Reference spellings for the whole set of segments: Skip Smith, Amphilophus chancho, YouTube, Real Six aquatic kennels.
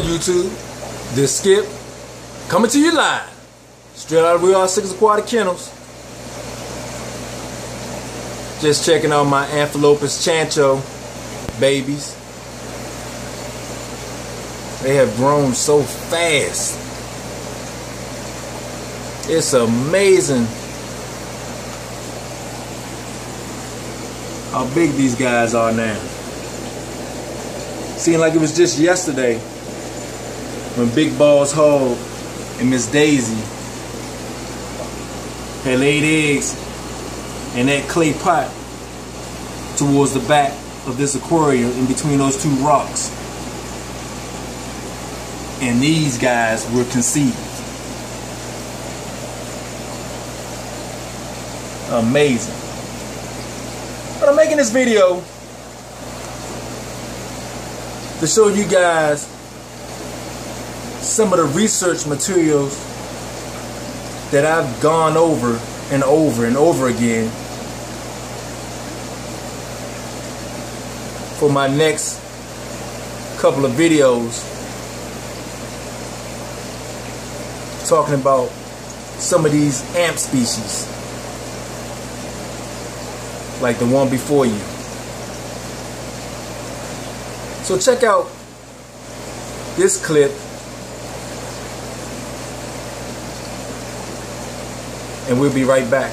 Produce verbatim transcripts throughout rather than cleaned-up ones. Hello YouTube, this Skip, coming to you live, straight out of Real Six Aquatic Kennels. Just checking out my Amphilophus chancho babies. They have grown so fast. It's amazing how big these guys are now. Seemed like it was just yesterday when Big Balls Hog and Miss Daisy had laid eggs in that clay pot towards the back of this aquarium in between those two rocks. And these guys were conceived. Amazing. But I'm making this video to show you guys some of the research materials that I've gone over and over and over again for my next couple of videos, talking about some of these amp species like the one before you. So check out this clip and we'll be right back.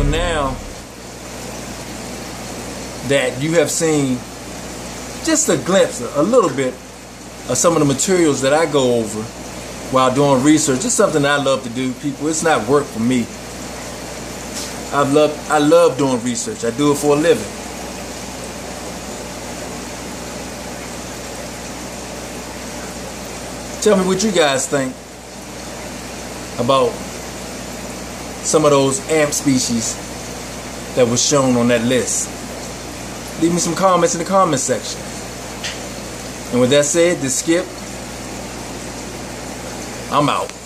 So now that you have seen just a glimpse, a little bit of some of the materials that I go over while doing research, it's something I love to do, people. It's not work for me. I love, I love doing research. I do it for a living. Tell me what you guys think about some of those amp species that was shown on that list. Leave me some comments in the comment section. And with that said, this Skip, I'm out.